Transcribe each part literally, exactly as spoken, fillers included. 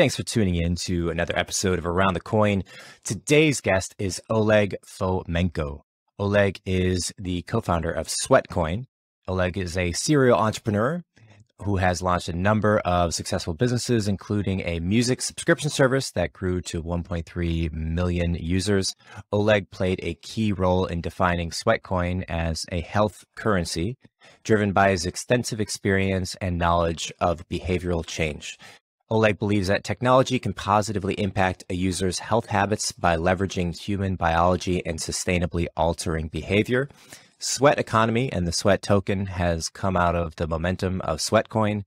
Thanks for tuning in to another episode of Around the Coin. Today's guest is Oleg Fomenko. Oleg is the co-founder of Sweat Coin. Oleg is a serial entrepreneur who has launched a number of successful businesses, including a music subscription service that grew to one point three million users. Oleg played a key role in defining Sweatcoin as a health currency, driven by his extensive experience and knowledge of behavioral change. Oleg believes that technology can positively impact a user's health habits by leveraging human biology and sustainably altering behavior. Sweat Economy and the Sweat token has come out of the momentum of Sweatcoin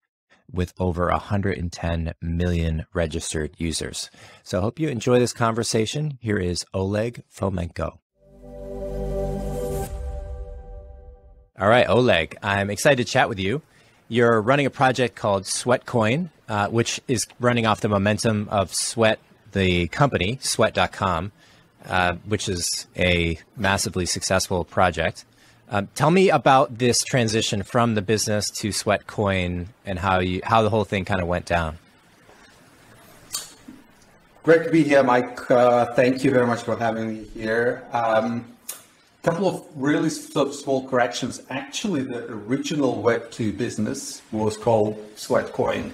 with over one hundred ten million registered users. So I hope you enjoy this conversation. Here is Oleg Fomenko. All right, Oleg, I'm excited to chat with you. You're running a project called Sweatcoin, uh, which is running off the momentum of Sweat, the company, sweat dot com, uh, which is a massively successful project. Um, tell me about this transition from the business to Sweatcoin and how you how the whole thing kind of went down. Great to be here, Mike. Uh, thank you very much for having me here. Um, a couple of really small corrections. Actually, the original Web two business was called Sweatcoin.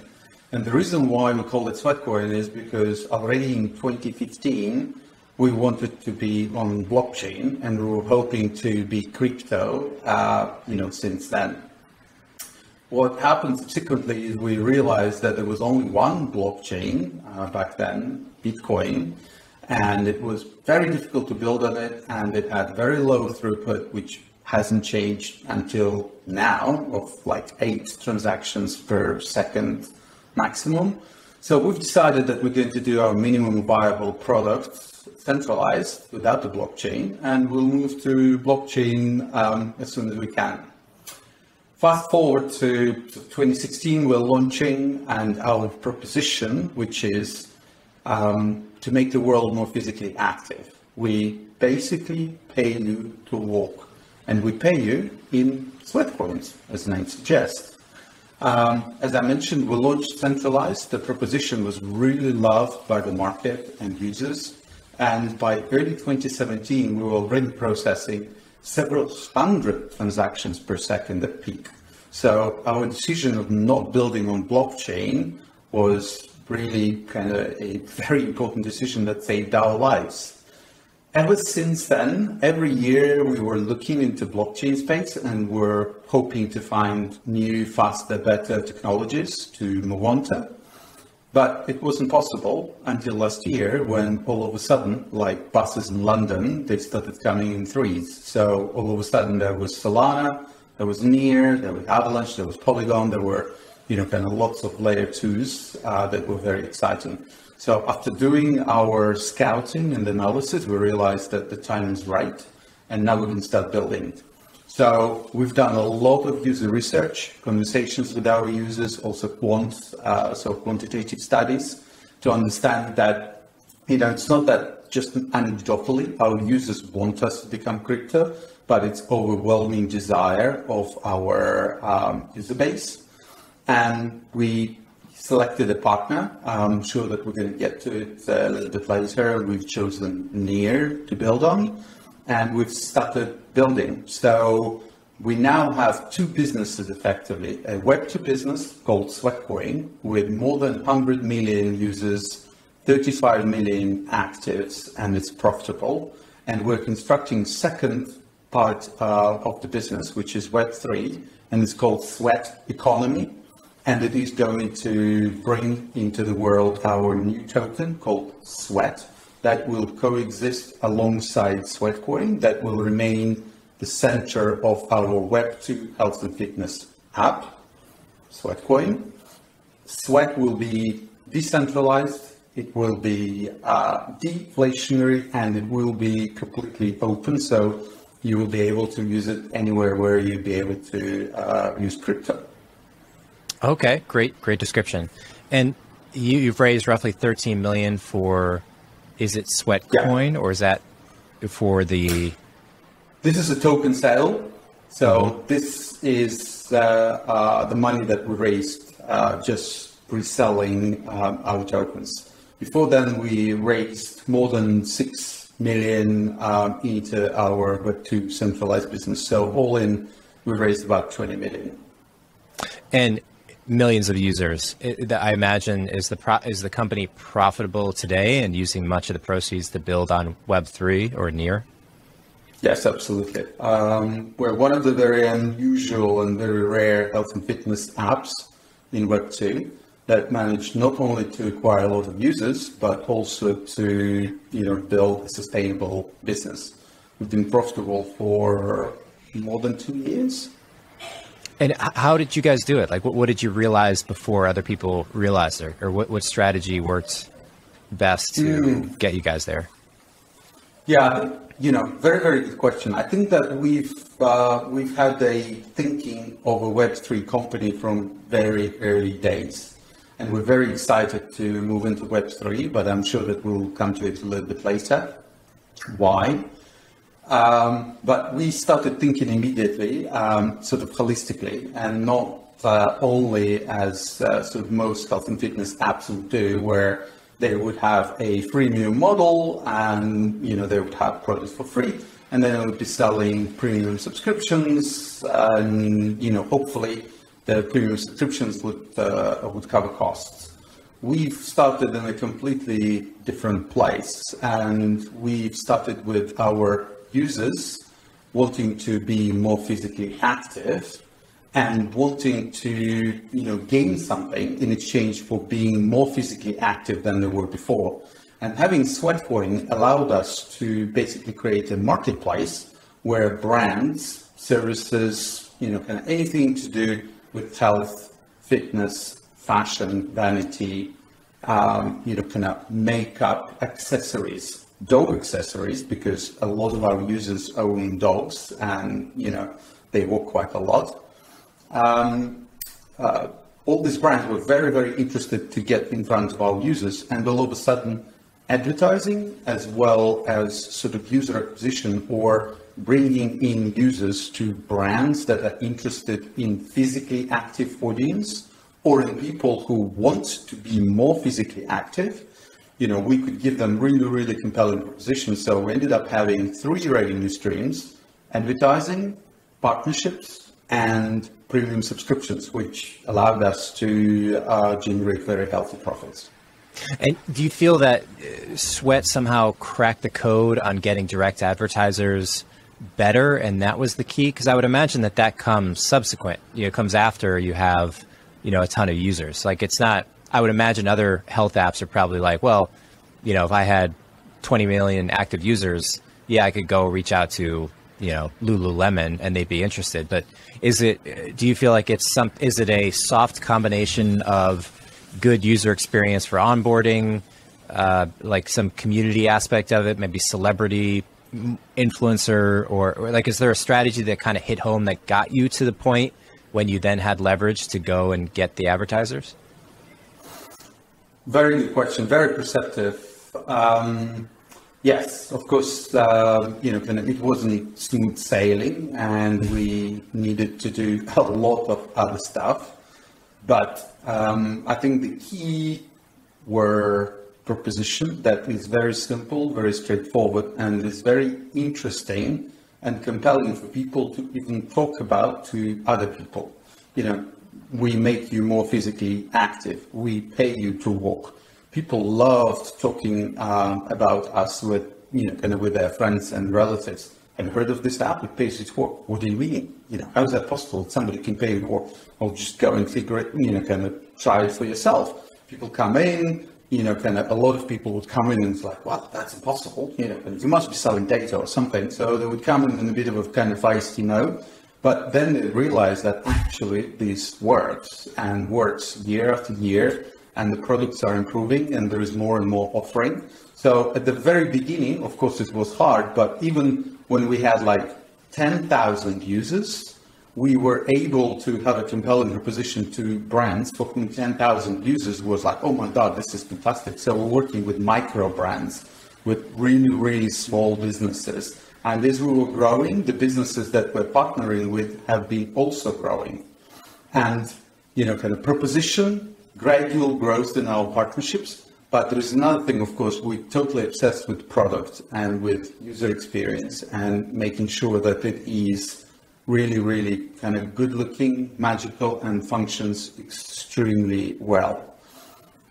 And the reason why we called it Sweatcoin is because already in twenty fifteen, we wanted to be on blockchain, and we were hoping to be crypto, uh, you know, since then. What happened subsequently is we realized that there was only one blockchain uh, back then, Bitcoin, and it was very difficult to build on it, and it had very low throughput, which hasn't changed until now, of like eight transactions per second maximum. So we've decided that we're going to do our minimum viable product centralized without the blockchain, and we'll move to blockchain um, as soon as we can. Fast forward to twenty sixteen, we're launching, and our proposition, which is um, to make the world more physically active. We basically pay you to walk, and we pay you in sweat coins, as the name suggests. Um, as I mentioned, we launched centralized. The proposition was really loved by the market and users. And by early twenty seventeen, we were already processing several hundred transactions per second at peak. So our decision of not building on blockchain was really kind of a very important decision that saved our lives. Ever since then, every year we were looking into blockchain space, and we're hoping to find new, faster, better technologies to move on to. But it wasn't possible until last year, when all of a sudden, like buses in London, they started coming in threes. So all of a sudden there was Solana, there was NEAR, there was Avalanche, there was Polygon, there were, you know, kind of lots of layer twos uh, that were very exciting. So after doing our scouting and analysis, we realized that the time is right, and now we can start building. So we've done a lot of user research, conversations with our users, also quant, uh, so quantitative studies, to understand that, you know, it's not that just anecdotally our users want us to become crypto, but it's overwhelming desire of our um, user base. And we selected a partner. I'm sure that we're going to get to it a little bit later. We've chosen NEAR to build on, and we've started building. So we now have two businesses effectively, a Web two business called Sweatcoin with more than one hundred million users, thirty-five million actives, and it's profitable. And we're constructing second part uh, of the business, which is Web three, and it's called Sweat Economy. And it is going to bring into the world our new token called Sweat, that will coexist alongside Sweatcoin, that will remain the center of our Web two health and fitness app, Sweatcoin. Sweat will be decentralized, it will be uh, deflationary, and it will be completely open, so you will be able to use it anywhere where you'll be able to uh, use crypto. Okay, great, great description. And you, you've raised roughly thirteen million for... Is it Sweatcoin, yeah, or is that for the? This is a token sale. So this is uh, uh, the money that we raised uh, just reselling um, our tokens. Before then, we raised more than six million um, into our Web two centralized business. So all in, we raised about twenty million. And millions of users, it, I imagine, is the pro is the company profitable today and using much of the proceeds to build on Web three or NEAR? Yes, absolutely. Um, we're one of the very unusual and very rare health and fitness apps in Web two that managed not only to acquire a lot of users, but also to you know build a sustainable business. We've been profitable for more than two years. And how did you guys do it? Like, what, what did you realize before other people realized it? Or what, what strategy worked best to mm. get you guys there? Yeah, you know, very, very good question. I think that we've uh, we've had a thinking of a Web three company from very early days. And we're very excited to move into Web three, but I'm sure that we'll come to it a little bit later. Why? Um, but we started thinking immediately, um, sort of holistically, and not uh, only as uh, sort of most health and fitness apps would do, where they would have a freemium model and, you know, they would have products for free, and then it would be selling premium subscriptions, and, you know, hopefully the premium subscriptions would, uh, would cover costs. We've started in a completely different place, and we've started with our users wanting to be more physically active and wanting to you know gain something in exchange for being more physically active than they were before. And having Sweat Economy allowed us to basically create a marketplace where brands, services, you know, and anything to do with health, fitness, fashion, vanity, um, you know, kind of makeup, accessories, dog accessories, because a lot of our users own dogs and, you know, they walk quite a lot. Um, uh, all these brands were very, very interested to get in front of our users, and all of a sudden advertising as well as sort of user acquisition or bringing in users to brands that are interested in physically active audience or in people who want to be more physically active. You know, we could give them really, really compelling propositions. So we ended up having three revenue streams: advertising, partnerships, and premium subscriptions, which allowed us to uh, generate very healthy profits. And do you feel that Sweat somehow cracked the code on getting direct advertisers better, and that was the key? Because I would imagine that that comes subsequent, you know, comes after you have, you know, a ton of users. Like, it's not, I would imagine other health apps are probably like, well, you know, if I had twenty million active users, yeah, I could go reach out to, you know, Lululemon and they'd be interested. But is it, do you feel like it's some, is it a soft combination of good user experience for onboarding, uh, like some community aspect of it, maybe celebrity influencer, or, or like, is there a strategy that kind of hit home that got you to the point when you then had leverage to go and get the advertisers? Very good question. Very perceptive. Um, yes, of course. Uh, you know, it wasn't smooth sailing, and we needed to do a lot of other stuff. But um, I think the key were proposition that is very simple, very straightforward, and is very interesting and compelling for people to even talk about to other people. You know, we make you more physically active. We pay you to walk. People loved talking um, about us with, you know, kind of with their friends and relatives. Have you heard of this app? It pays you to walk. What do you mean? You know, how is that possible? Somebody can pay you to walk. Or just go and figure it, you know, kind of try it for yourself. People come in, you know, kind of a lot of people would come in and it's like, wow, that's impossible. You know, you must be selling data or something. So they would come in in a bit of a kind of feisty mode. But then they realized that actually this works, and works year after year, and the products are improving, and there is more and more offering. So at the very beginning, of course, it was hard, but even when we had like ten thousand users, we were able to have a compelling proposition to brands for whom ten thousand users was like, oh my God, this is fantastic. So we're working with micro brands, with really, really small businesses. And as we were growing, the businesses that we're partnering with have been also growing. And, you know, kind of proposition, gradual growth in our partnerships. But there is another thing, of course, we're totally obsessed with product and with user experience and making sure that it is really, really kind of good looking, magical, and functions extremely well.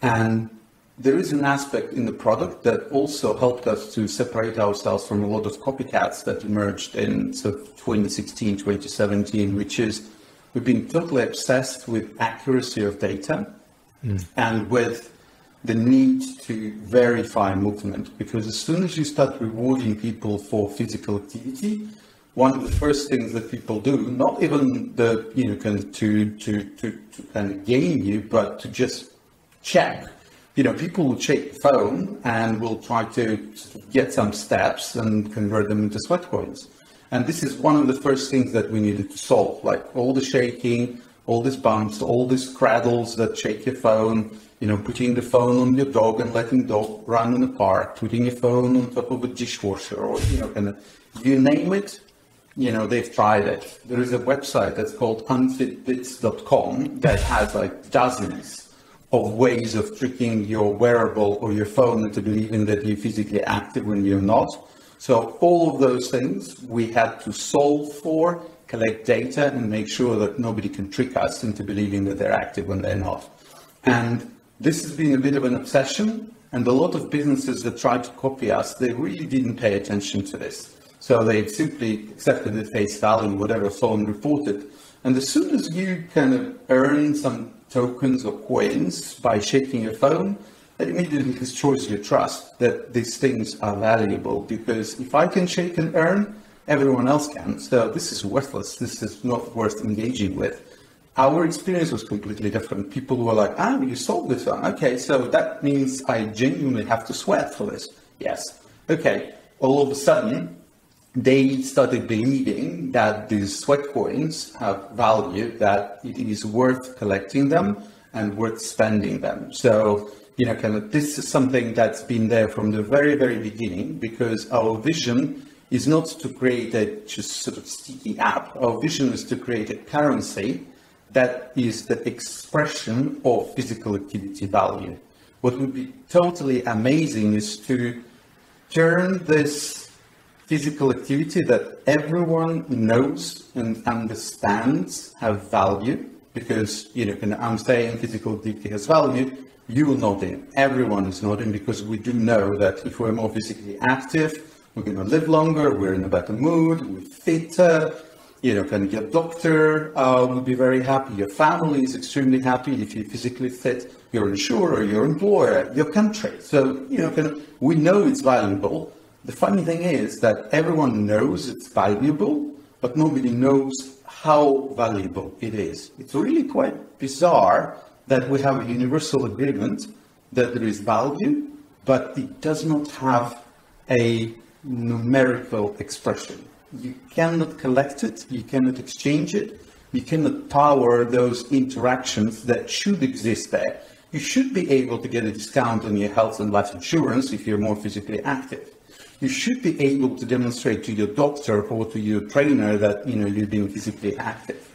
And there is an aspect in the product that also helped us to separate ourselves from a lot of copycats that emerged in sort of twenty sixteen, twenty seventeen, which is we've been totally obsessed with accuracy of data mm. and with the need to verify movement, because as soon as you start rewarding people for physical activity, one of the first things that people do, not even the, you know, kind of to, to, to, to kind of game you, but to just check, you know, people will check the phone and will try to get some steps and convert them into sweat coins. And this is one of the first things that we needed to solve, like all the shaking, all these bumps, all these cradles that shake your phone, you know, putting the phone on your dog and letting dog run in the park, putting your phone on top of a dishwasher, or, you know, kind of, you name it, you know, they've tried it. There is a website that's called unfit bits dot com that has like dozens of ways of tricking your wearable or your phone into believing that you're physically active when you're not. So all of those things we had to solve for, collect data, and make sure that nobody can trick us into believing that they're active when they're not. And this has been a bit of an obsession, and a lot of businesses that tried to copy us, they really didn't pay attention to this. So they simply accepted at face value whatever someone reported. And as soon as you kind of earn some tokens or coins by shaking your phone, that immediately destroys your trust that these things are valuable, because if I can shake and earn, everyone else can. So this is worthless. This is not worth engaging with. Our experience was completely different. People were like, ah, you sold this one. Okay, so that means I genuinely have to sweat for this. Yes. Okay. All of a sudden, they started believing that these sweat coins have value, that it is worth collecting them and worth spending them. So, you know, kind of, this is something that's been there from the very, very beginning, because our vision is not to create a just sort of sticky app. Our vision is to create a currency that is the expression of physical activity value. What would be totally amazing is to turn this physical activity that everyone knows and understands have value, because, you know, and I'm saying physical activity has value, you will know them. Everyone is nodding, because we do know that if we're more physically active, we're going to live longer, we're in a better mood, we're fitter. You know, kind of your doctor uh, will be very happy, your family is extremely happy, if you're physically fit, your insurer, your employer, your country. So, you know, kind of, we know it's valuable. The funny thing is that everyone knows it's valuable, but nobody knows how valuable it is. It's really quite bizarre that we have a universal agreement that there is value, but it does not have a numerical expression. You cannot collect it, you cannot exchange it, you cannot power those interactions that should exist there. You should be able to get a discount on your health and life insurance if you're more physically active. You should be able to demonstrate to your doctor or to your trainer that, you know, you've been physically active.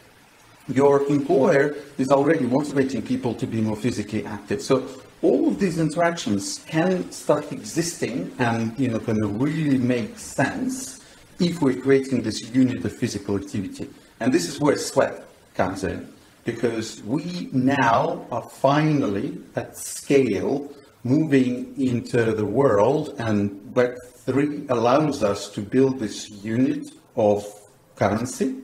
Your employer is already motivating people to be more physically active. So all of these interactions can start existing and, you know, kind of really make sense if we're creating this unit of physical activity. And this is where sweat comes in, because we now are finally at scale moving into the world, and Web three allows us to build this unit of currency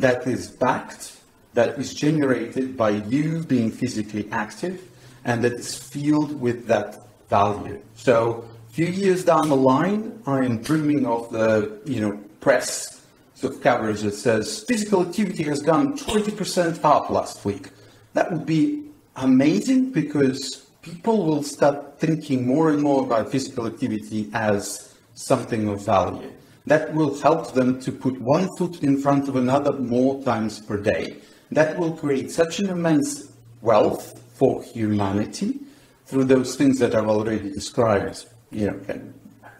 that is backed, that is generated by you being physically active, and that is filled with that value. So few years down the line, I am dreaming of the, you know, press sort of coverage that says physical activity has gone twenty percent up last week. That would be amazing, because people will start thinking more and more about physical activity as something of value. That will help them to put one foot in front of another more times per day. That will create such an immense wealth for humanity through those things that I've already described. You know,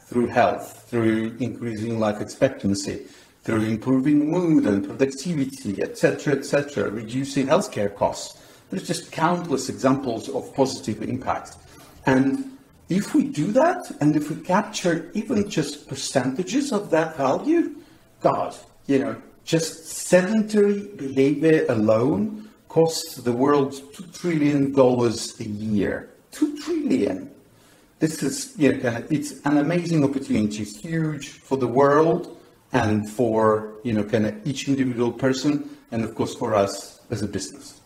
through health, through increasing life expectancy, through improving mood and productivity, et cetera, et cetera, reducing healthcare costs. There's just countless examples of positive impact. And if we do that, and if we capture even just percentages of that value, God, you know, just sedentary behavior alone costs the world two trillion dollars a year. two trillion dollars. This is, you know, it's an amazing opportunity, huge for the world and for, you know, kind of each individual person, and of course for us as a business.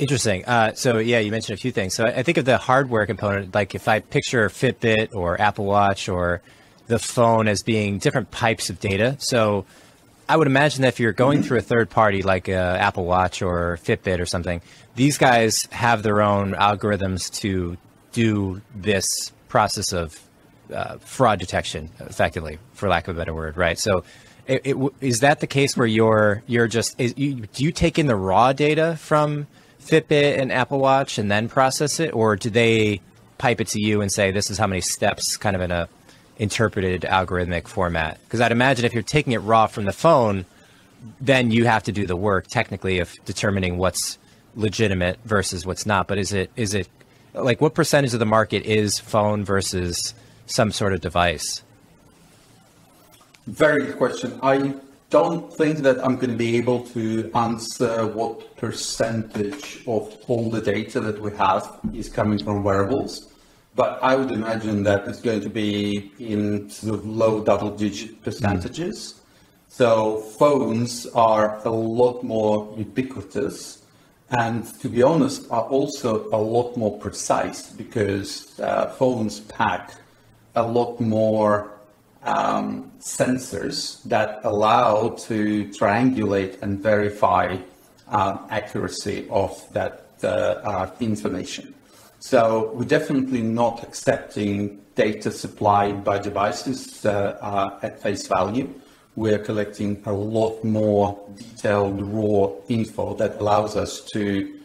Interesting. Uh, so yeah, you mentioned a few things. So I think of the hardware component, like if I picture Fitbit or Apple Watch or the phone as being different pipes of data. So I would imagine that if you're going mm-hmm. through a third party, like uh, Apple Watch or Fitbit or something, these guys have their own algorithms to do this process of uh, fraud detection, effectively, for lack of a better word, right? So it, it, is that the case where you're, you're just, is, you, do you take in the raw data from Fitbit and Apple Watch and then process it, or do they pipe it to you and say, this is how many steps, kind of in a interpreted algorithmic format? Because I'd imagine if you're taking it raw from the phone, then you have to do the work technically of determining what's legitimate versus what's not. But is it, is it, like what percentage of the market is phone versus some sort of device? Very good question. I don't think that I'm going to be able to answer what percentage of all the data that we have is coming from wearables, but I would imagine that it's going to be in sort of low double digit percentages. Mm. So phones are a lot more ubiquitous, and to be honest, are also a lot more precise, because uh, phones pack a lot more um, sensors that allow to triangulate and verify uh, accuracy of that uh, uh, information. So we're definitely not accepting data supplied by devices uh, uh, at face value. We're collecting a lot more detailed, raw info that allows us to,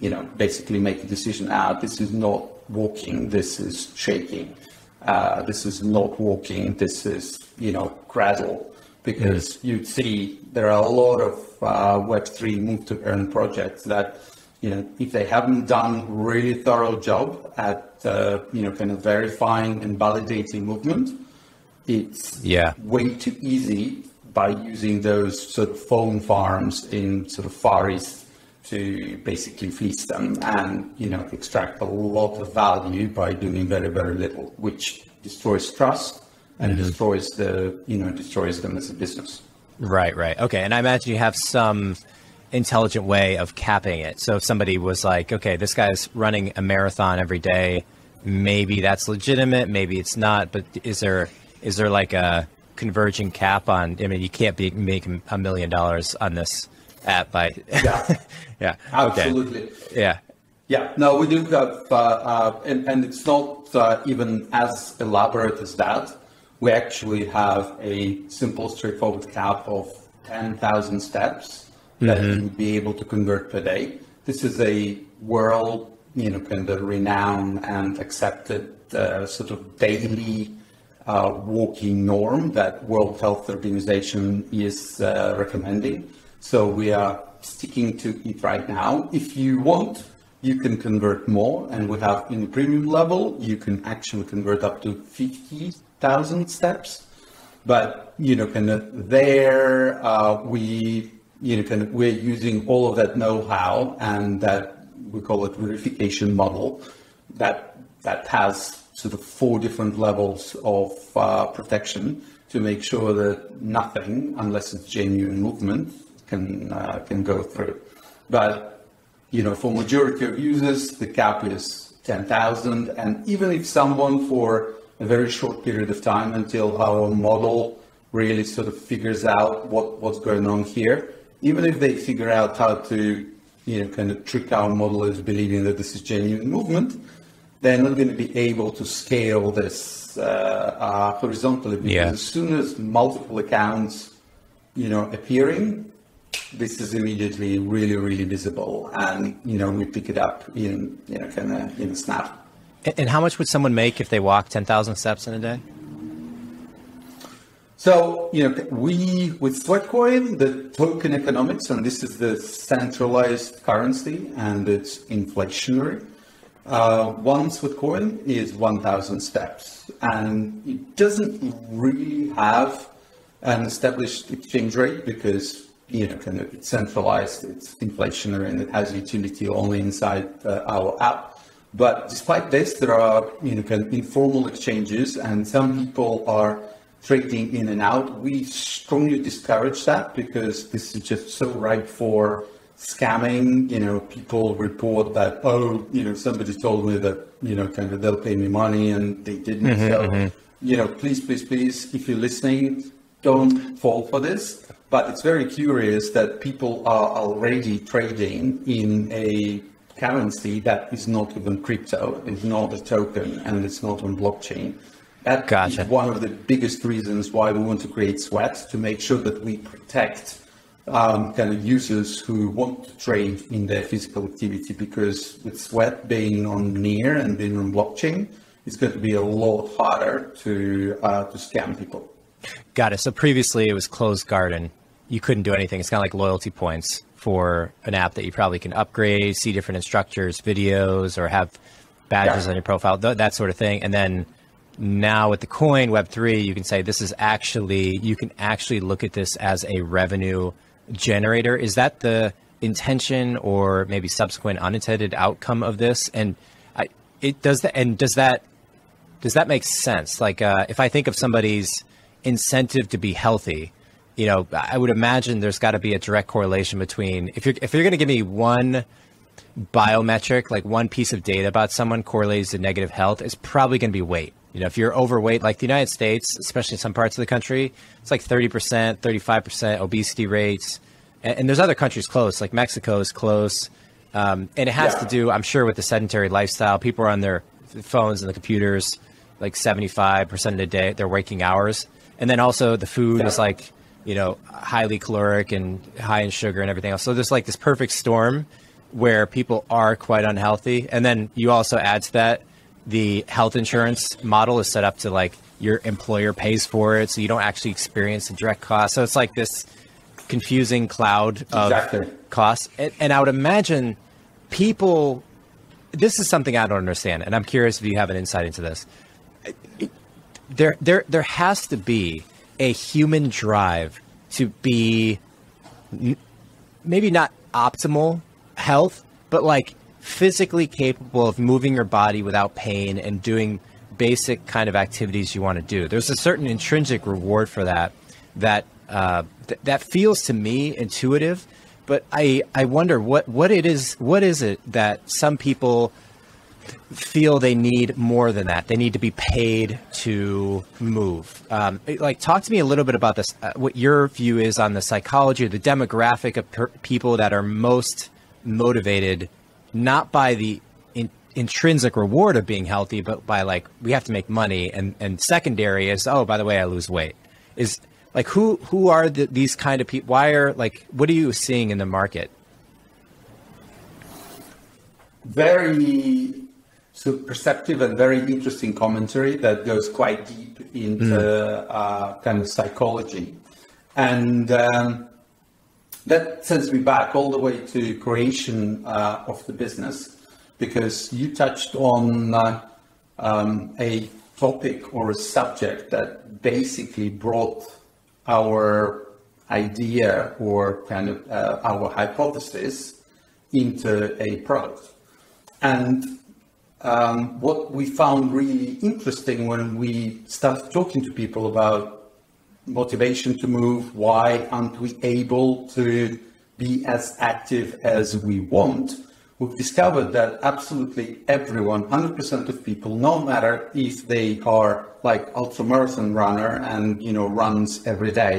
you know, basically make a decision. Ah, this is not walking, this is shaking. Uh, this is not walking, this is, you know, cradle. Because mm-hmm. you'd see there are a lot of uh, Web three move to earn projects that, you know, if they haven't done a really thorough job at, uh, you know, kind of verifying and validating movement, it's yeah. way too easy by using those sort of phone farms in sort of Far East to basically feast them and, you know, extract a lot of value by doing very, very little, which destroys trust and mm-hmm. destroys the, you know, destroys them as a business. Right, right. Okay. And I imagine you have some intelligent way of capping it. So if somebody was like, okay, this guy's running a marathon every day, maybe that's legitimate, maybe it's not, but is there... Is there like a converging cap on, I mean, you can't be making a million dollars on this app by, yeah, yeah, absolutely. Okay. Yeah. Yeah, no, we do have, uh, uh, and, and it's not uh, even as elaborate as that. We actually have a simple, straightforward cap of ten thousand steps that mm-hmm. you'd be able to convert per day. This is a world, you know, kind of renowned and accepted uh, sort of daily Uh, walking norm that World Health Organization is uh, recommending. So we are sticking to it right now. If you want, you can convert more, and we have in the premium level, you can actually convert up to fifty thousand steps. But, you know, kind of there, uh, we, you know, kind of, we're using all of that know-how, and that we call it verification model that, that has sort of four different levels of uh, protection to make sure that nothing, unless it's genuine movement, can uh, can go through. But, you know, for majority of users, the cap is ten thousand. And even if someone for a very short period of time, until our model really sort of figures out what, what's going on here, even if they figure out how to, you know, kind of trick our modelers believing that this is genuine movement, they're not going to be able to scale this uh, uh, horizontally, because yeah. as soon as multiple accounts, you know, appearing, this is immediately really, really visible, and you know, we pick it up in, you know, kind of in a snap. And how much would someone make if they walk ten thousand steps in a day? So, you know, we, with SweatCoin, the token economics, and this is the centralized currency and it's inflationary. Uh, one SweatCoin is one thousand steps, and it doesn't really have an established exchange rate because, you know, kind of it's centralized, it's inflationary, and it has utility only inside uh, our app. But despite this, there are, you know, kind of informal exchanges, and some people are trading in and out. We strongly discourage that because this is just so ripe for scamming. You know, people report that, oh, you know, somebody told me that, you know, kind of they'll pay me money and they didn't. Mm-hmm, so, mm-hmm. you know, please, please, please, if you're listening, don't fall for this. But it's very curious that people are already trading in a currency that is not even crypto, it's not a token, and it's not on blockchain. That gotcha. Is one of the biggest reasons why we want to create Sweat, to make sure that we protect Um, kind of users who want to trade in their physical activity, because with Sweat being on NEAR and being on blockchain, it's going to be a lot harder to uh, to scam people. Got it. So previously it was closed garden. You couldn't do anything. It's kind of like loyalty points for an app that you probably can upgrade, see different instructors, videos, or have badges yeah. on your profile, th that sort of thing. And then now with the coin, Web three, you can say this is actually, you can actually look at this as a revenue generator. Is that the intention, or maybe subsequent unintended outcome of this? And I, it does that. And does that does that make sense? Like, uh, if I think of somebody's incentive to be healthy, you know, I would imagine there's got to be a direct correlation between, if you're if you're going to give me one biometric, like one piece of data about someone correlates to negative health, it's probably going to be weight. You know, if you're overweight, like the United States, especially in some parts of the country, it's like thirty percent, thirty-five percent obesity rates. And, and there's other countries close, like Mexico is close. Um, and it has yeah. to do, I'm sure, with the sedentary lifestyle. People are on their phones and the computers like seventy-five percent of the day, their waking hours. And then also the food yeah. is like, you know, highly caloric and high in sugar and everything else. So there's like this perfect storm where people are quite unhealthy. And then you also add to that, the health insurance model is set up to like your employer pays for it, so you don't actually experience the direct cost. So it's like this confusing cloud of exactly. costs. And, and I would imagine people, this is something I don't understand, and I'm curious if you have an insight into this. There, there, there has to be a human drive to be maybe not optimal health, but like physically capable of moving your body without pain and doing basic kind of activities you want to do. There's a certain intrinsic reward for that that uh, th that feels to me intuitive, but I I wonder what what it is what is it that some people feel they need more than that. They need to be paid to move. Um, like, talk to me a little bit about this. Uh, what your view is on the psychology or the demographic of per people that are most motivated, not by the in, intrinsic reward of being healthy, but by like, we have to make money. And, and secondary is, oh, by the way, I lose weight. Is like, who, who are the, these kind of people? Why are like, what are you seeing in the market? Very so perceptive and very interesting commentary that goes quite deep into mm. uh, kind of psychology. And, um, that sends me back all the way to creation uh, of the business, because you touched on uh, um, a topic or a subject that basically brought our idea or kind of uh, our hypothesis into a product. And um, what we found really interesting when we started talking to people about motivation to move, why aren't we able to be as active as we want, we've discovered that absolutely everyone, one hundred percent of people, no matter if they are like ultramarathon runner and, you know, runs every day,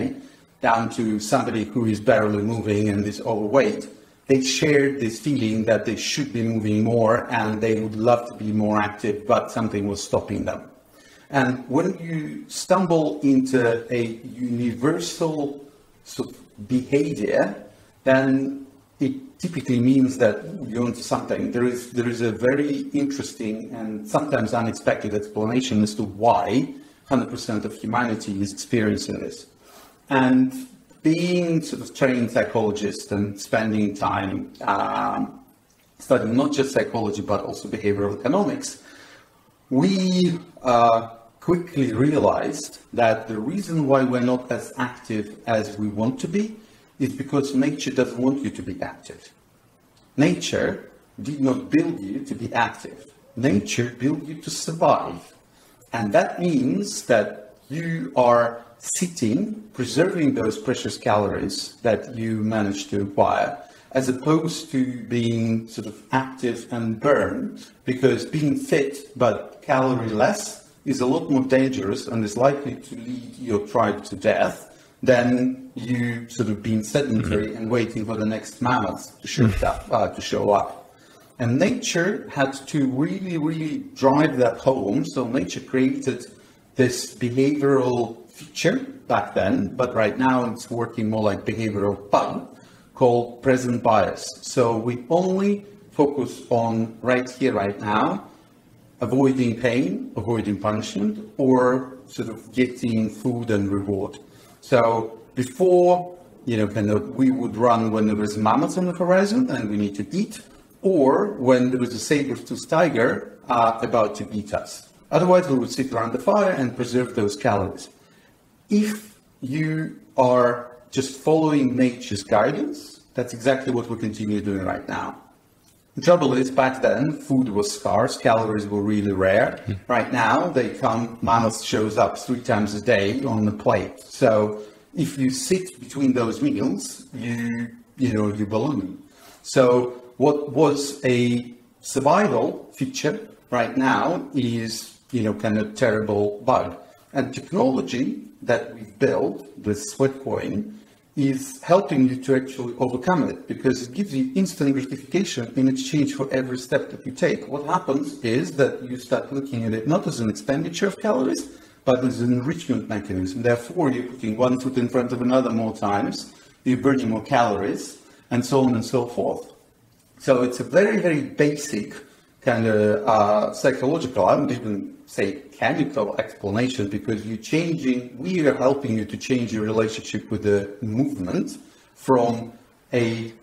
down to somebody who is barely moving and is overweight, they shared this feeling that they should be moving more and they would love to be more active, but something was stopping them. And when you stumble into a universal sort of behavior, then it typically means that you're onto something. There is, there is a very interesting and sometimes unexpected explanation as to why one hundred percent of humanity is experiencing this. And being sort of trained psychologist and spending time um, studying not just psychology, but also behavioral economics, we uh, quickly realized that the reason why we're not as active as we want to be is because nature doesn't want you to be active. Nature did not build you to be active. Nature built you to survive. And that means that you are sitting, preserving those precious calories that you managed to acquire, as opposed to being sort of active and burn, because being fit but calorie less is a lot more dangerous and is likely to lead your tribe to death than you sort of being sedentary mm-hmm. and waiting for the next mammoth to, shoot up, uh, to show up. And nature had to really, really drive that home. So nature created this behavioral feature back then, but right now it's working more like behavioral bug called present bias. So we only focus on right here, right now, avoiding pain, avoiding punishment, or sort of getting food and reward. So before, you know, kind of we would run when there is mammoth on the horizon and we need to eat, or when there was a saber-toothed tiger uh, about to eat us. Otherwise, we would sit around the fire and preserve those calories. If you are just following nature's guidance, that's exactly what we continue doing right now. The trouble is, back then, food was scarce, calories were really rare. Mm. Right now, they come, mammoth shows up three times a day on the plate. So if you sit between those meals, you, you know, you balloon. So what was a survival feature right now is, you know, kind of terrible bug. And technology that we've built with Sweat Coin is helping you to actually overcome it, because it gives you instant gratification in exchange for every step that you take. What happens is that you start looking at it not as an expenditure of calories, but as an enrichment mechanism. Therefore, you're putting one foot in front of another more times, you're burning more calories, and so on and so forth. So it's a very, very basic kind of uh, psychological, I wouldn't even say chemical explanation, because you're changing, we are helping you to change your relationship with the movement from a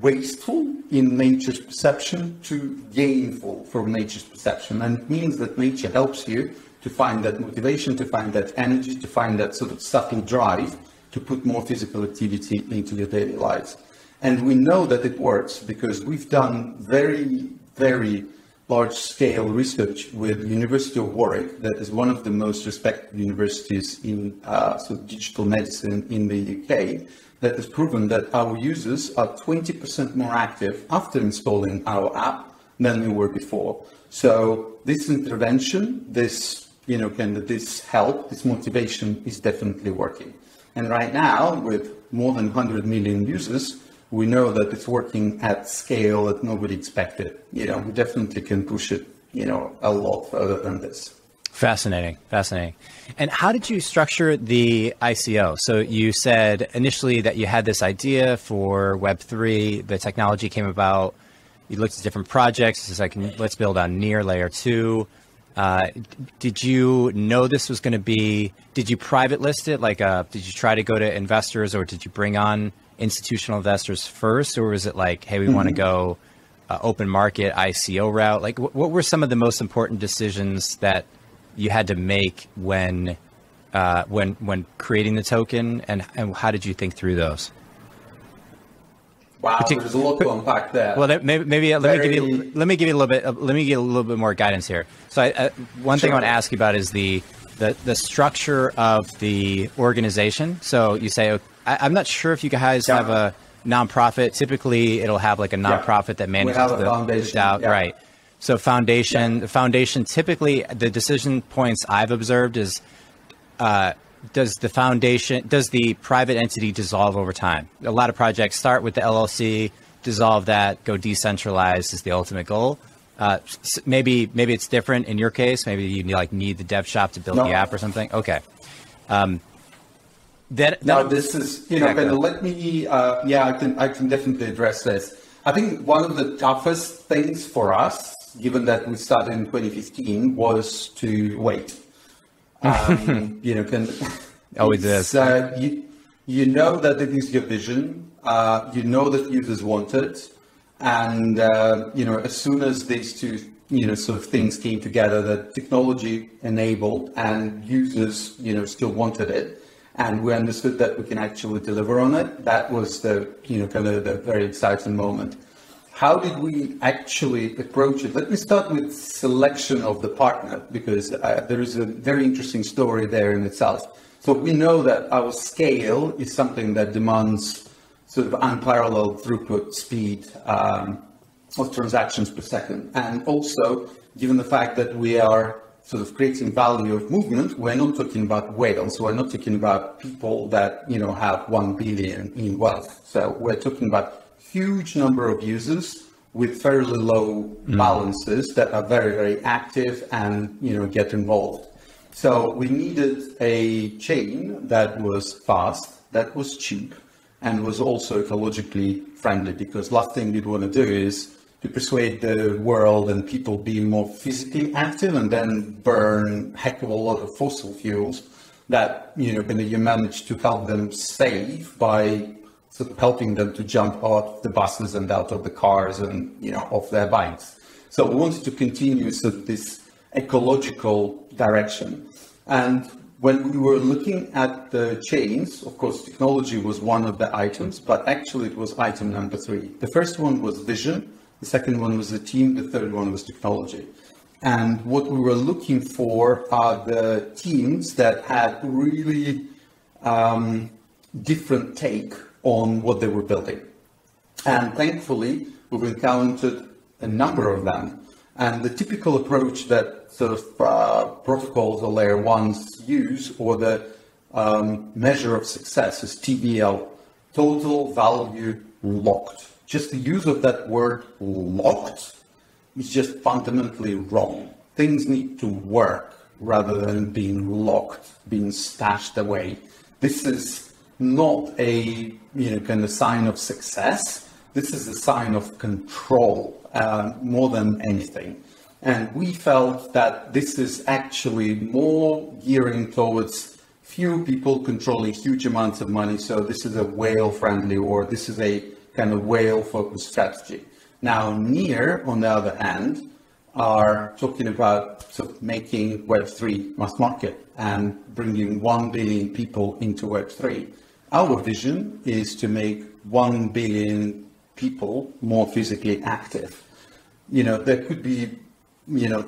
wasteful in nature's perception to gainful from nature's perception. And it means that nature helps you to find that motivation, to find that energy, to find that sort of subtle drive to put more physical activity into your daily lives. And we know that it works because we've done very, very large-scale research with University of Warwick, that is one of the most respected universities in uh, sort of digital medicine in the U K, that has proven that our users are twenty percent more active after installing our app than we were before. So this intervention, this, you know, kind of this help, this motivation is definitely working. And right now, with more than one hundred million users, we know that it's working at scale that nobody expected. You know, we definitely can push it, you know, a lot further than this. Fascinating, fascinating. And how did you structure the I C O? So you said initially that you had this idea for Web three, the technology came about, you looked at different projects, it's like, let's build on NEAR layer two. Uh, did you know this was gonna be, did you private list it? Like, uh, did you try to go to investors, or did you bring on institutional investors first, or was it like, hey, we mm-hmm. want to go uh, open market I C O route? Like, wh what were some of the most important decisions that you had to make when uh, when when creating the token, and, and how did you think through those? Wow, Partic there's a lot to unpack there. Well, that, maybe, maybe uh, let Very... me give you let me give you a little bit uh, let me give you a little bit more guidance here. So, I, uh, one sure. thing I want to ask you about is the the the structure of the organization. So you say, okay, I'm not sure if you guys yeah. have a nonprofit. Typically, it'll have like a nonprofit yeah. that manages the foundation. Out, yeah. Right. So foundation, yeah. the foundation, typically the decision points I've observed is, uh, does the foundation, does the private entity dissolve over time? A lot of projects start with the L L C, dissolve that, go decentralized is the ultimate goal. Uh, maybe, maybe it's different in your case. Maybe you like need the dev shop to build no. the app or something. Okay. Um, That, that now this is, you know, kind of let me, uh, yeah, I can, I can definitely address this. I think one of the toughest things for us, given that we started in twenty fifteen, was to wait. um, you know, can always is. So you, you know that it is your vision. Uh, you know that users want it, and uh, you know, as soon as these two, you know, sort of things came together, that technology enabled and users, you know, still wanted it, and we understood that we can actually deliver on it. That was the, you know, kind of the very exciting moment. How did we actually approach it? Let me start with selection of the partner, because uh, there is a very interesting story there in itself. So we know that our scale is something that demands sort of unparalleled throughput speed um, of transactions per second. And also, given the fact that we are sort of creating value of movement, we're not talking about whales. We're not talking about people that, you know, have one billion in wealth. So we're talking about huge number of users with fairly low balances mm. that are very, very active and, you know, get involved. So we needed a chain that was fast, that was cheap, and was also ecologically friendly, because last thing you'd want to do is to persuade the world and people being more physically active and then burn a heck of a lot of fossil fuels that, you know, kind of you manage to help them save by sort of helping them to jump out of the buses and out of the cars and, you know, off their bikes. So we wanted to continue sort of this ecological direction. And when we were looking at the chains, of course, technology was one of the items, but actually it was item number three. The first one was vision, the second one was the team, the third one was technology. And what we were looking for are the teams that had really um, different take on what they were building. And thankfully, we've encountered a number of them. And the typical approach that sort of uh, protocols or layer ones use, or the um, measure of success, is T V L, total value locked. Just the use of that word locked is just fundamentally wrong. Things need to work rather than being locked, being stashed away. This is not a, you know, kind of sign of success. This is a sign of control uh, more than anything. And we felt that this is actually more gearing towards few people controlling huge amounts of money. So this is a whale friendly, or this is a kind of whale focused strategy. Now, NEAR, on the other hand, are talking about sort of making Web three mass market and bringing one billion people into Web three. Our vision is to make one billion people more physically active. You know, there could be, you know,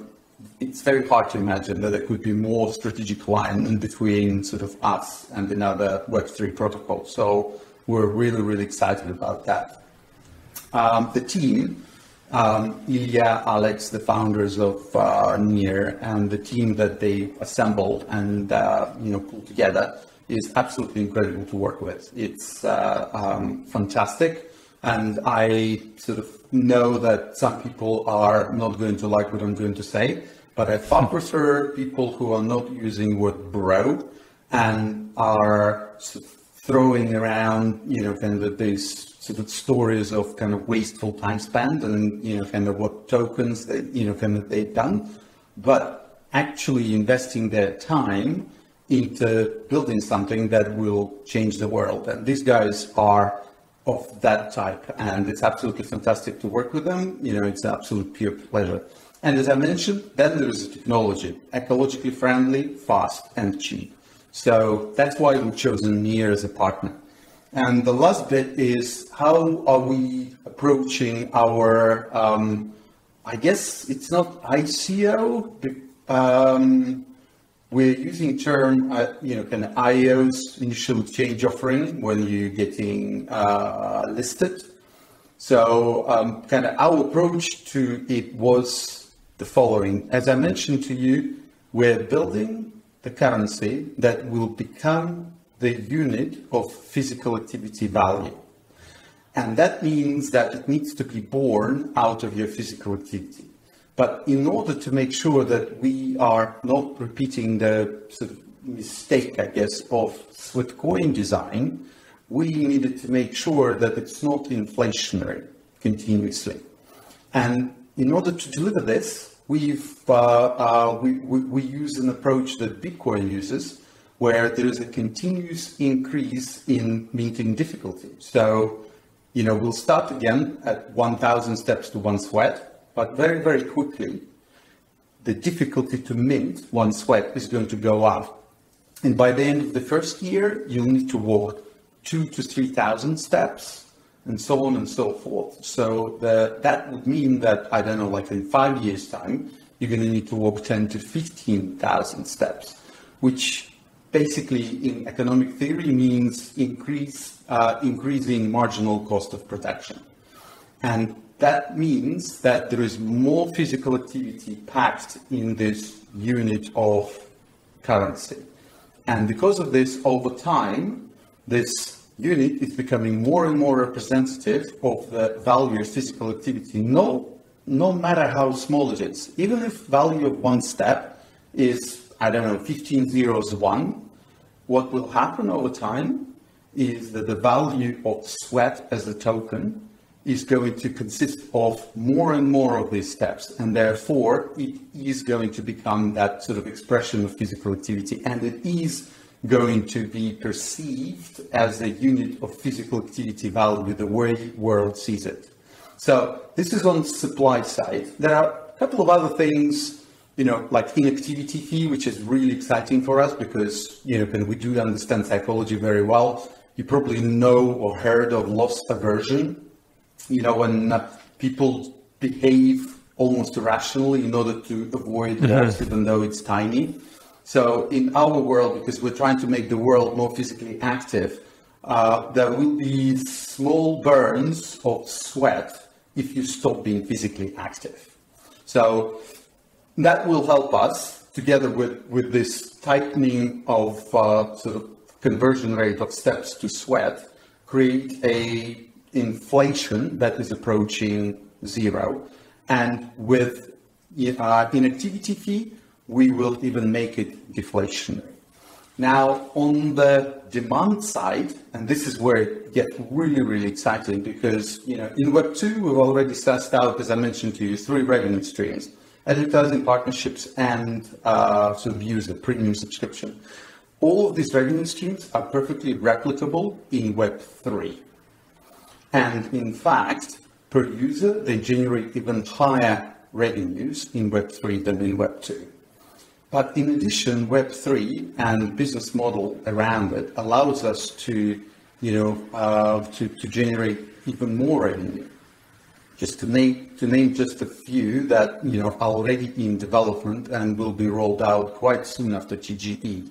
it's very hard to imagine that there could be more strategic alignment between sort of us and another Web three protocol. So we're really, really excited about that. Um, the team, um, Ilya, Alex, the founders of uh, NEAR, and the team that they assembled and, uh, you know, pulled together, is absolutely incredible to work with. It's uh, um, fantastic. And I sort of know that some people are not going to like what I'm going to say, but I far prefer people who are not using word bro and are sort of throwing around, you know, kind of these sort of stories of kind of wasteful time spent and, you know, kind of what tokens, they, you know, kind of they've done, but actually investing their time into building something that will change the world. And these guys are of that type, and it's absolutely fantastic to work with them. You know, it's an absolute pure pleasure. And as I mentioned, then there is the technology, ecologically friendly, fast, and cheap. So that's why we've chosen NEAR as a partner. And the last bit is, how are we approaching our, um, I guess it's not I C O, but, um, we're using term, uh, you know, kind of I O S, initial change offering, when you're getting uh, listed. So um, kind of our approach to it was the following. As I mentioned to you, we're building the currency that will become the unit of physical activity value. And that means that it needs to be born out of your physical activity. But in order to make sure that we are not repeating the sort of mistake, I guess, of Sweat coin design, we needed to make sure that it's not inflationary continuously. And in order to deliver this, we've uh, uh, we, we, we use an approach that Bitcoin uses, where there is a continuous increase in minting difficulty. So, you know, we'll start again at one thousand steps to one sweat, but very, very quickly, the difficulty to mint one sweat is going to go up. And by the end of the first year, you'll need to walk two to three thousand steps, and so on and so forth. So the, that would mean that, I don't know, like in five years' time, you're going to need to walk ten to fifteen thousand steps, which basically in economic theory means increase, uh, increasing marginal cost of production. And that means that there is more physical activity packed in this unit of currency. And because of this, over time, this unit is becoming more and more representative of the value of physical activity, no, no matter how small it is. Even if value of one step is, I don't know, fifteen zeros one, what will happen over time is that the value of sweat as a token is going to consist of more and more of these steps, and therefore it is going to become that sort of expression of physical activity, and it is going to be perceived as a unit of physical activity value, the way the world sees it. So this is on the supply side. There are a couple of other things, you know, like inactivity fee, which is really exciting for us because, you know, we do understand psychology very well. You probably know or heard of loss aversion, you know, when people behave almost irrationally in order to avoid mm-hmm. loss, even though it's tiny. So in our world, because we're trying to make the world more physically active, uh, there will be small burns of sweat if you stop being physically active. So that will help us, together with, with this tightening of uh, sort of conversion rate of steps to sweat, create a inflation that is approaching zero. And with uh, inactivity fee, we will even make it deflationary. Now, on the demand side, and this is where it gets really, really exciting because, you know, in Web two, we've already sussed out, as I mentioned to you, three revenue streams: advertising, partnerships, and uh, sort of user premium subscription. All of these revenue streams are perfectly replicable in Web three. And in fact, per user, they generate even higher revenues in Web three than in Web two. But in addition, Web three and the business model around it allows us to, you know, uh, to, to generate even more revenue. Just to name, to name just a few that, you know, are already in development and will be rolled out quite soon after T G E.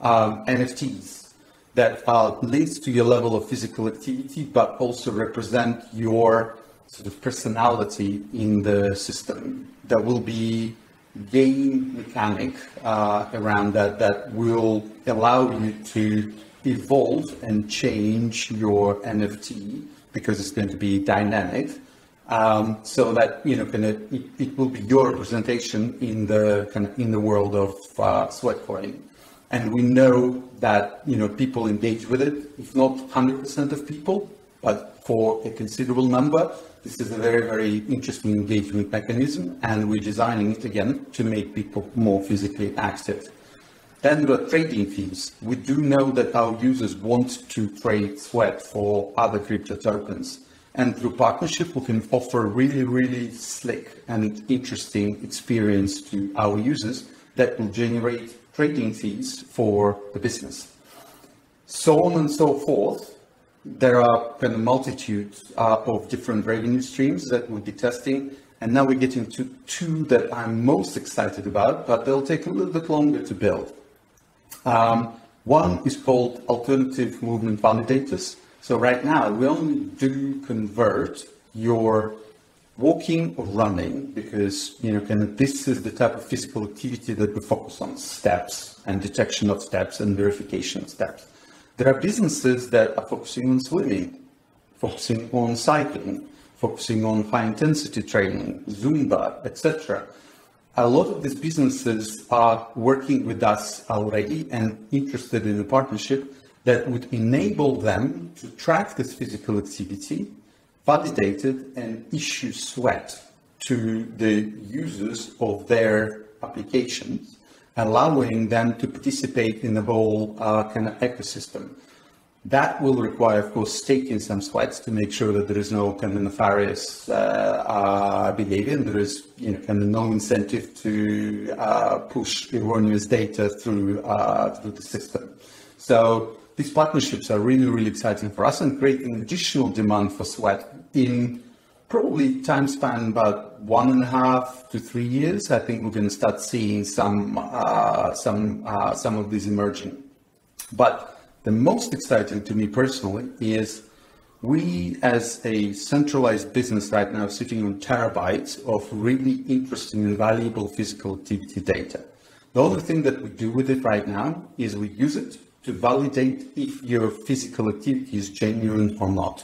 Um, N F Ts that are linked to your level of physical activity, but also represent your sort of personality in the system. There will be game mechanic uh, around that that will allow you to evolve and change your N F T, because it's going to be dynamic, um, so that, you know, kind of it, it will be your representation in the kind of in the world of uh, Sweatcoin. And we know that, you know, people engage with it, if not one hundred percent of people, but for a considerable number. This is a very, very interesting engagement mechanism, and we're designing it again to make people more physically active. Then there are trading fees. We do know that our users want to trade sweat for other crypto tokens. And through partnership, we can offer really, really slick and interesting experience to our users that will generate trading fees for the business. So on and so forth. There are a multitude uh, of different revenue streams that we'll be testing. And now we're getting to two that I'm most excited about, but they'll take a little bit longer to build. Um, one is called alternative movement validators. So right now we only do convert your walking or running, because, you know, kind of this is the type of physical activity that we focus on: steps and detection of steps and verification of steps. There are businesses that are focusing on swimming, focusing on cycling, focusing on high-intensity training, Zumba, et cetera. A lot of these businesses are working with us already and interested in a partnership that would enable them to track this physical activity, validate it, and issue sweat to the users of their applications, allowing them to participate in the whole uh, kind of ecosystem. That will require, of course, taking some sweats to make sure that there is no kind of nefarious uh, uh, behavior, and there is, you know, kind of no incentive to uh, push erroneous data through uh, through the system. So these partnerships are really, really exciting for us and create an additional demand for sweat in probably time span about one and a half to three years. I think we're going to start seeing some uh, some uh, some of these emerging, but. The most exciting to me personally is we, as a centralized business right now, sitting on terabytes of really interesting and valuable physical activity data. The only thing that we do with it right now is we use it to validate if your physical activity is genuine or not.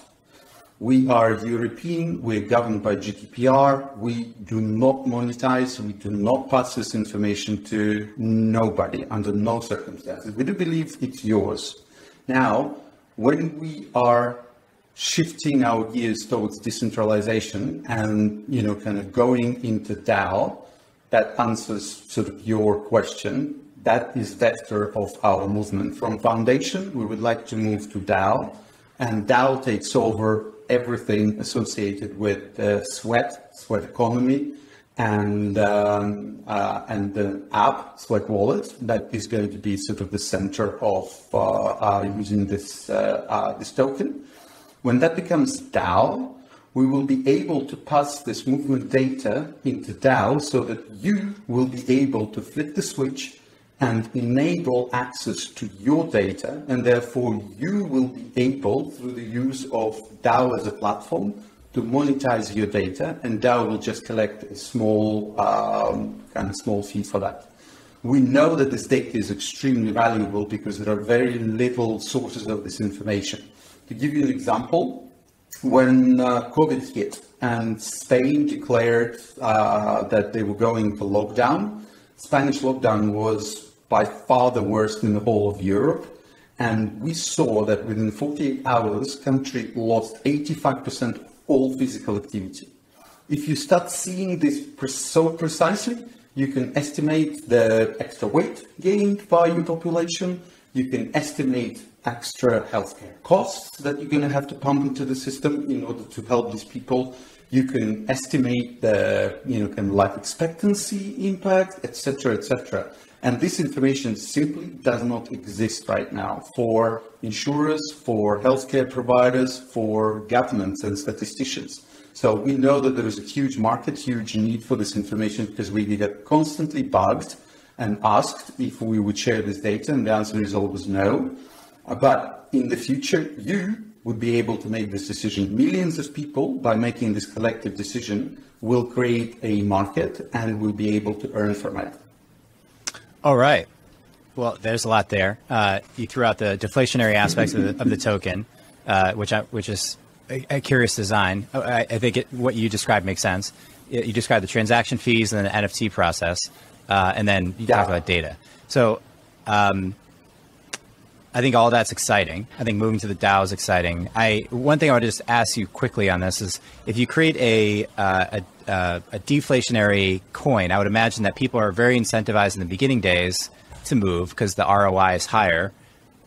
We are European, we're governed by G D P R, we do not monetize, we do not pass this information to nobody under no circumstances. We do believe it's yours. Now, when we are shifting our gears towards decentralization and, you know, kind of going into DAO, that answers sort of your question. That is vector of our movement. From foundation, we would like to move to DAO, and DAO takes over everything associated with uh, Sweat, Sweat Economy, and um, uh, and the app, Sweat Wallet, that is going to be sort of the center of uh, uh, using this, uh, uh, this token. When that becomes DAO, we will be able to pass this movement data into DAO so that you will be able to flip the switch and enable access to your data, and therefore you will be able, through the use of DAO as a platform, to monetize your data, and DAO will just collect a small um, kind of small fee for that. We know that this data is extremely valuable because there are very little sources of this information. To give you an example, when uh, COVID hit and Spain declared uh, that they were going for lockdown, Spanish lockdown was by far the worst in the whole of Europe, and we saw that within forty-eight hours, country lost eighty-five percent of all physical activity. If you start seeing this so precisely, you can estimate the extra weight gained by your population, you can estimate extra healthcare costs that you're going to have to pump into the system in order to help these people. You can estimate the, you know, kind of life expectancy impact, et cetera, et cetera. And this information simply does not exist right now for insurers, for healthcare providers, for governments and statisticians. So we know that there is a huge market, huge need for this information because we get constantly bugged and asked if we would share this data, and the answer is always no. But in the future, you would be able to make this decision. Millions of people, by making this collective decision, will create a market and will be able to earn from it. All right. Well, there's a lot there. Uh, you threw out the deflationary aspects of, the, of the token, uh, which I, which is a, a curious design. I, I think it, what you described makes sense. You described the transaction fees and the N F T process, uh, and then you yeah. talked about data. So. Um, I think all that's exciting. I think moving to the DAO is exciting. I one thing I would just ask you quickly on this is, if you create a uh, a, uh, a deflationary coin, I would imagine that people are very incentivized in the beginning days to move because the R O I is higher.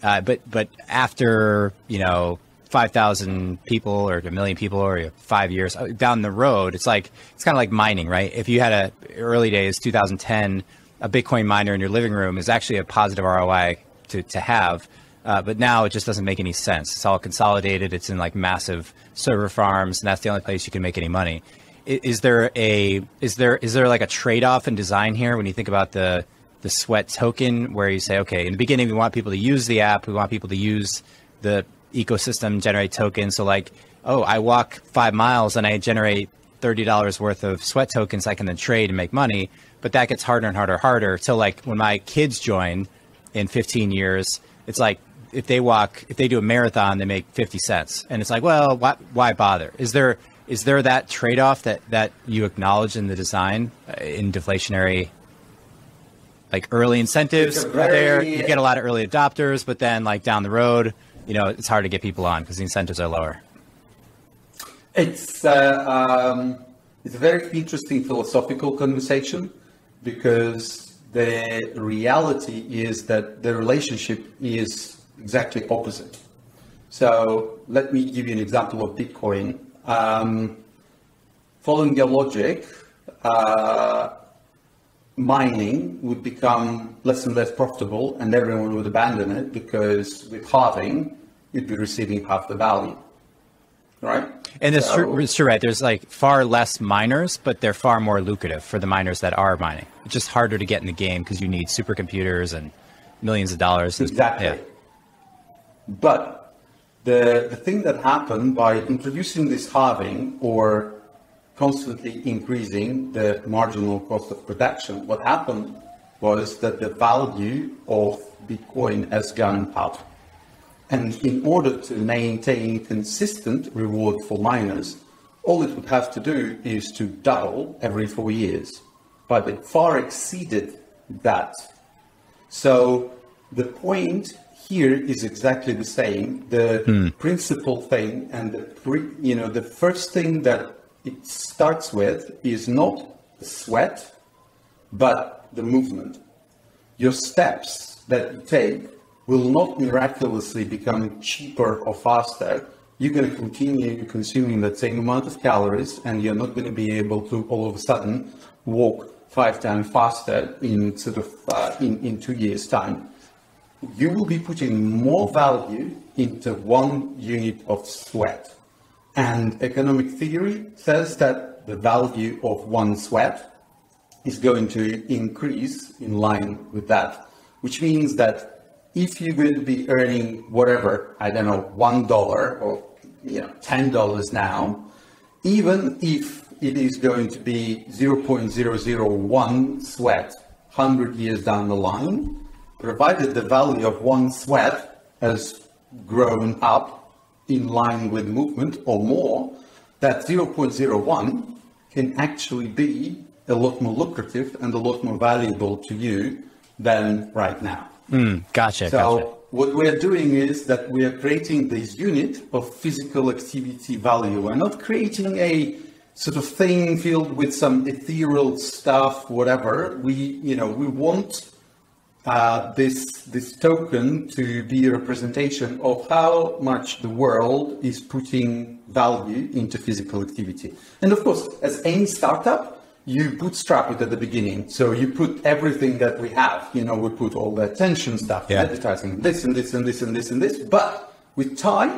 Uh, but but after, you know, five thousand people or a million people or five years down the road, it's like it's kind of like mining, right? If you had a early days two thousand ten, a Bitcoin miner in your living room is actually a positive R O I to to have. Uh, but now it just doesn't make any sense. It's all consolidated. It's in like massive server farms, and that's the only place you can make any money. Is, is there a is there is there like a trade-off in design here when you think about the the Sweat token, where you say, okay, in the beginning we want people to use the app, we want people to use the ecosystem, generate tokens. So like, oh, I walk five miles and I generate thirty dollars worth of Sweat tokens I can then trade and make money. But that gets harder and harder, harder. So like when my kids join in fifteen years, it's like, if they walk, if they do a marathon, they make fifty cents, and it's like, well, why, why bother? Is there is there that trade-off that that you acknowledge in the design, uh, in deflationary, like early incentives are there? You get a lot of early adopters, but then like down the road, you know, it's hard to get people on because the incentives are lower. It's uh, um, It's a very interesting philosophical conversation, because the reality is that the relationship is exactly opposite. So let me give you an example of Bitcoin. Um, following your logic, uh, mining would become less and less profitable, and everyone would abandon it, because with halving, you'd be receiving half the value, right? And it's, so, true, it's true, right? There's like far less miners, but they're far more lucrative for the miners that are mining. It's just harder to get in the game because you need supercomputers and millions of dollars. Exactly. Yeah. But the, the thing that happened by introducing this halving or constantly increasing the marginal cost of production, what happened was that the value of Bitcoin has gone up. And in order to maintain consistent reward for miners, all it would have to do is to double every four years. But it far exceeded that. So the point here is exactly the same. The hmm. principal thing and the pre, you know, the first thing that it starts with is not the sweat, but the movement. Your steps that you take will not miraculously become cheaper or faster. You're going to continue consuming that same amount of calories, and you're not going to be able to all of a sudden walk five times faster in sort of uh, in, in two years' time. You will be putting more value into one unit of sweat. And economic theory says that the value of one sweat is going to increase in line with that, which means that if you're going to be earning whatever, I don't know, one dollar or you know, ten dollars now, even if it is going to be zero point zero zero one sweat one hundred years down the line, provided the value of one sweat has grown up in line with movement or more, that zero point zero one can actually be a lot more lucrative and a lot more valuable to you than right now. Mm, gotcha. So gotcha. What we're doing is that we are creating this unit of physical activity value. We're not creating a sort of thing filled with some ethereal stuff, whatever. We, you know, we want Uh, this this token to be a representation of how much the world is putting value into physical activity. And of course, as any startup, you bootstrap it at the beginning. So you put everything that we have, you know, we put all the attention stuff, yeah. advertising, this and this and this and this and this. But with time,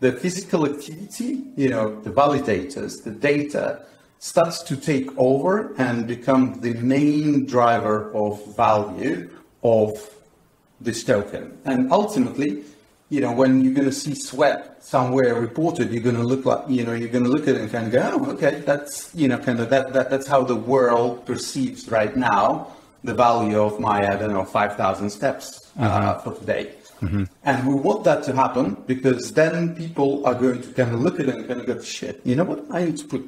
the physical activity, you know, the validators, the data, starts to take over and become the main driver of value of this token. And ultimately, you know, when you're going to see sweat somewhere reported, you're going to look like, you know, you're going to look at it and kind of go, oh, okay, that's, you know, kind of that, that that's how the world perceives right now the value of my, I don't know, five thousand steps uh, mm-hmm. for today. Mm-hmm. And we want that to happen, because then people are going to kind of look at it and kind of go, shit, you know what? I need to put,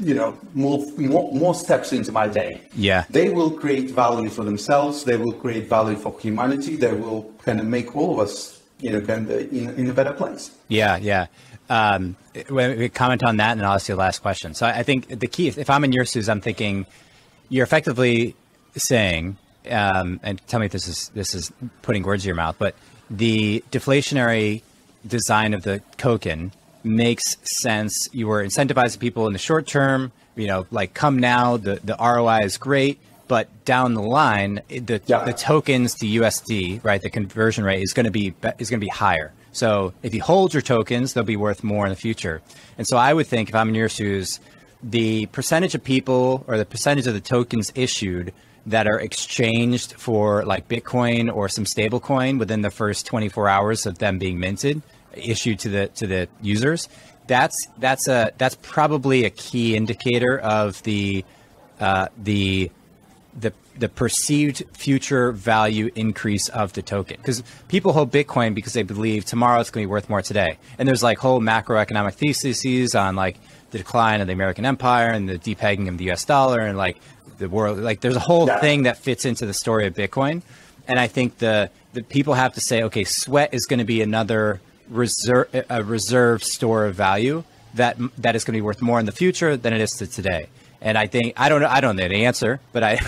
you know, more, more, more steps into my day. Yeah. They will create value for themselves. They will create value for humanity. They will kind of make all of us, you know, kind of in, in a better place. Yeah. Yeah. Um, we comment on that and I'll ask you the last question. So I think the key, if I'm in your shoes, I'm thinking you're effectively saying, um, and tell me if this is, this is putting words in your mouth, but the deflationary design of the token makes sense. You were incentivizing people in the short term, you know, like come now, the, the R O I is great, but down the line, the, yeah. the tokens to U S D, right? The conversion rate is going to be, is going to be higher. So if you hold your tokens, they'll be worth more in the future. And so I would think, if I'm in your shoes, the percentage of people or the percentage of the tokens issued that are exchanged for like Bitcoin or some stable coin within the first twenty-four hours of them being minted, issued to the to the users, that's that's a that's probably a key indicator of the uh, the the the perceived future value increase of the token. Because people hold Bitcoin because they believe tomorrow it's going to be worth more today. And there's like whole macroeconomic theses on like the decline of the American empire and the depegging of the U S dollar and like the world, like there's a whole yeah. thing that fits into the story of Bitcoin. And I think the, the people have to say, okay, sweat is going to be another reserve, a reserve store of value. that that is going to be worth more in the future than it is to today. And I think I don't know I don't know the answer, but I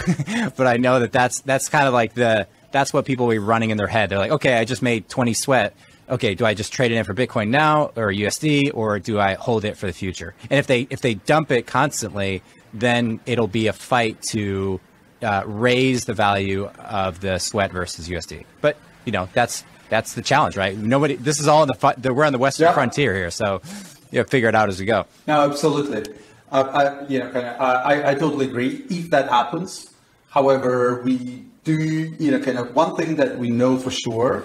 but I know that that's that's kind of like the that's what people will be running in their head. They're like, okay, I just made twenty sweat. Okay, do I just trade it in for Bitcoin now or U S D, or do I hold it for the future? And if they if they dump it constantly, then it'll be a fight to uh, raise the value of the sweat versus U S D. But you know that's that's the challenge, right? Nobody. This is all in the we're on the Western yeah. frontier here, so you know, figure it out as we go. No, absolutely. Uh, I, you know, kind of, I, I totally agree. If that happens, however, we do, you know, kind of one thing that we know for sure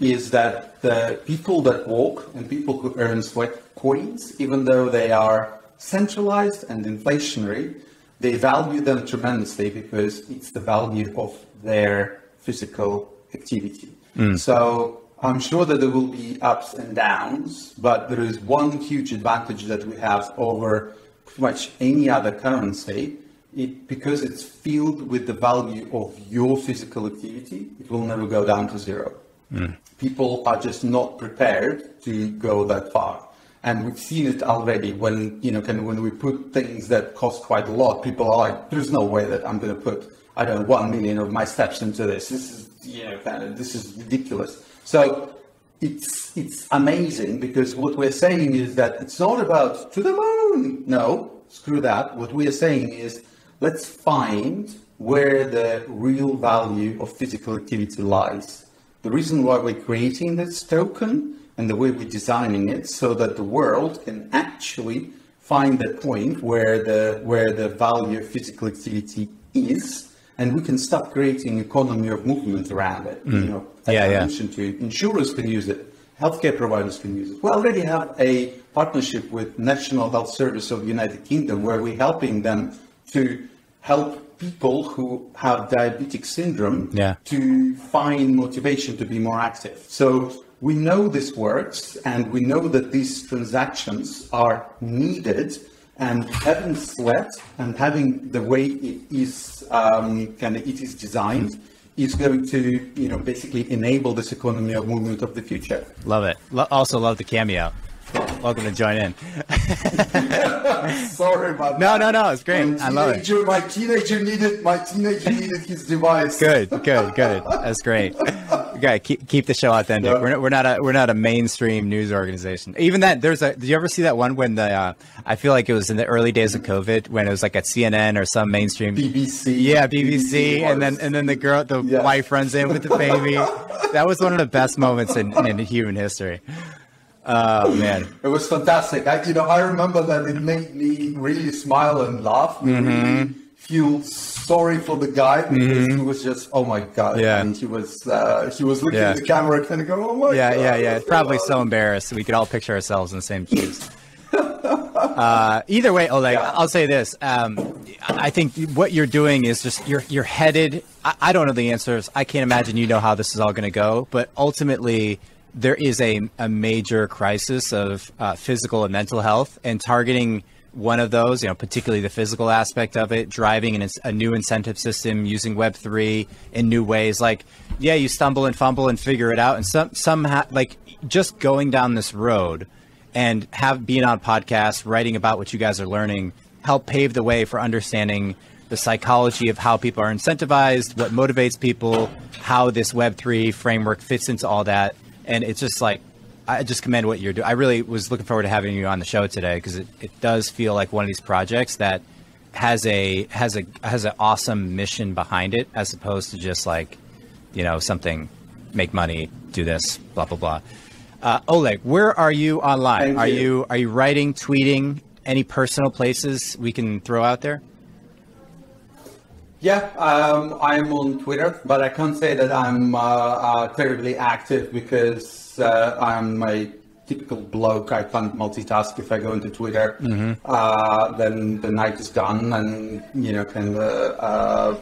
is that the people that walk and people who earn sweat coins, even though they are centralized and inflationary, they value them tremendously because it's the value of their physical activity. Mm. So I'm sure that there will be ups and downs, but there is one huge advantage that we have over pretty much any other currency, it, because it's filled with the value of your physical activity, it will never go down to zero. Mm. People are just not prepared to go that far. And we've seen it already when, you know, can, when we put things that cost quite a lot, people are like, there's no way that I'm going to put, I don't know, one million of my steps into this. This is, you know, kind of, this is ridiculous. So it's, it's amazing because what we're saying is that it's not about to the moon. No, screw that. What we are saying is let's find where the real value of physical activity lies. The reason why we're creating this token and the way we're designing it so that the world can actually find the point where the, where the value of physical activity is, and we can start creating economy of movement around it. Mm. You know, as yeah, I yeah. mentioned to you, insurers can use it, healthcare providers can use it. We already have a partnership with National Health Service of the United Kingdom where we're helping them to help people who have diabetic syndrome yeah. to find motivation to be more active. So we know this works, and we know that these transactions are needed. And having sweat and having the way it is um, kind of it is designed is going to, you know, basically enable this economy of movement of the future. Love it. Lo also love the cameo. Welcome to join in. Sorry about no, that. No, no, no. It's great. Teenager, I love it. My teenager needed. My teenager needed his device. Good, good, good. That's great. Okay, keep keep the show authentic. Yeah. We're, we're not a we're not a mainstream news organization. Even that there's a. Did you ever see that one when the? Uh, I feel like it was in the early days of COVID when it was like at C N N or some mainstream. B B C. Yeah, B B C, B B C and then and then the girl, the yeah. wife runs in with the baby. That was one of the best moments in, in human history. Oh man, it was fantastic. I, you know, I remember that it made me really smile and laugh. Mm-hmm. Really feel sorry for the guy because mm-hmm. he was just, oh my god, yeah. And he was, uh, he was looking yeah. at the camera and kind of going, oh my yeah, god, yeah, yeah, yeah. Probably so embarrassed. We could all picture ourselves in the same shoes. uh, either way, Oleg, yeah. I'll say this. Um, I think what you're doing is just you're you're headed. I, I don't know the answers. I can't imagine you know how this is all going to go, but ultimately, there is a, a major crisis of uh, physical and mental health, and targeting one of those, you know, particularly the physical aspect of it, driving an, a new incentive system, using Web three in new ways. Like, yeah, you stumble and fumble and figure it out. And some, somehow, like just going down this road and have being on podcasts, writing about what you guys are learning, help pave the way for understanding the psychology of how people are incentivized, what motivates people, how this Web three framework fits into all that. And it's just like, I just commend what you're doing. I really was looking forward to having you on the show today because it, it does feel like one of these projects that has a has a has an awesome mission behind it, as opposed to just like, you know, something, make money, do this, blah blah blah. Uh, Oleg, where are you online? Are you are you writing, tweeting? Any personal places we can throw out there? Yeah, um, I'm on Twitter, but I can't say that I'm uh, uh, terribly active because uh, I'm a typical bloke. I can't multitask. If I go into Twitter, mm-hmm. uh, then the night is gone, and you know, kind of, uh,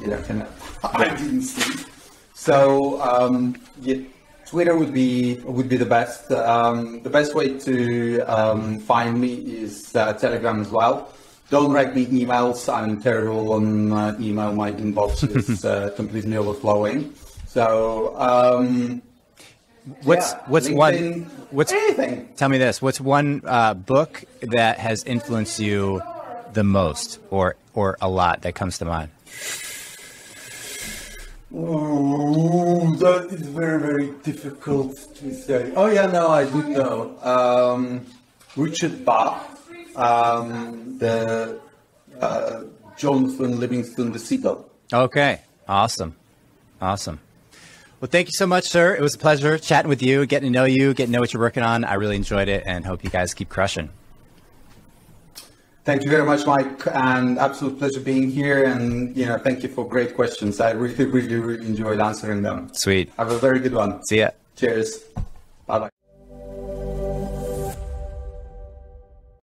you know, kind of, I didn't sleep. So um, yeah, Twitter would be would be the best. Um, the best way to um, find me is uh, Telegram as well. Don't write me emails. I'm terrible on uh, email. My inbox is uh, completely overflowing. So um, What's yeah, what's anything, one? What's anything? Tell me this. What's one uh, book that has influenced you the most, or or a lot, that comes to mind? Oh, that is very very difficult to say. Oh yeah, no, I do know. Um, Richard Barch, um, the uh, Jonathan Livingston the Seagull. Okay, awesome, awesome. Well, thank you so much, sir. It was a pleasure chatting with you, getting to know you, getting to know what you're working on. I really enjoyed it and hope you guys keep crushing. Thank you very much, Mike, and absolute pleasure being here. And, you know, thank you for great questions. I really, really, really enjoyed answering them. Sweet. Have a very good one. See ya. Cheers. Bye-bye.